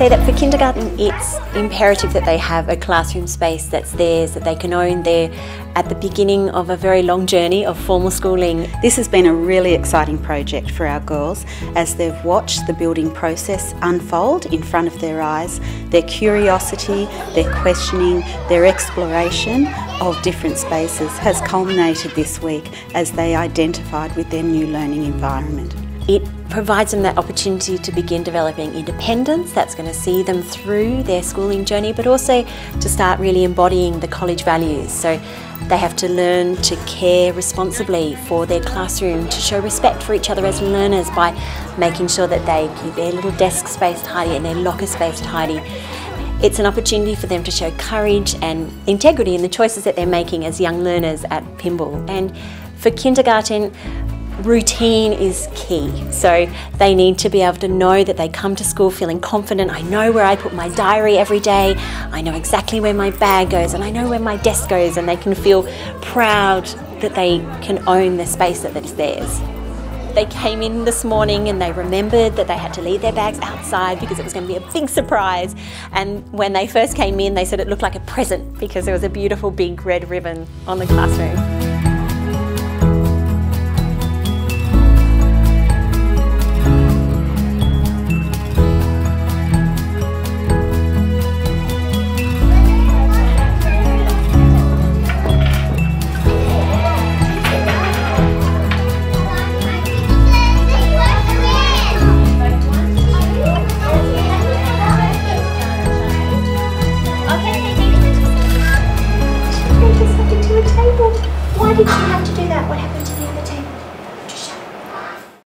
say that for kindergarten, it's imperative that they have a classroom space that's theirs, that they can own. They're at the beginning of a very long journey of formal schooling. This has been a really exciting project for our girls as they've watched the building process unfold in front of their eyes. Their curiosity, their questioning, their exploration of different spaces has culminated this week as they identified with their new learning environment. It provides them that opportunity to begin developing independence that's going to see them through their schooling journey, but also to start really embodying the college values. So they have to learn to care responsibly for their classroom, to show respect for each other as learners by making sure that they keep their little desk space tidy and their locker space tidy. It's an opportunity for them to show courage and integrity in the choices that they're making as young learners at Pymble. And for kindergarten, routine is key, so they need to be able to know that they come to school feeling confident. I know where I put my diary every day, I know exactly where my bag goes, and I know where my desk goes, and they can feel proud that they can own the space that is theirs. They came in this morning and they remembered that they had to leave their bags outside because it was going to be a big surprise, and when they first came in they said it looked like a present because there was a beautiful big red ribbon on the classroom. Why did you have to do that? What happened to the other table?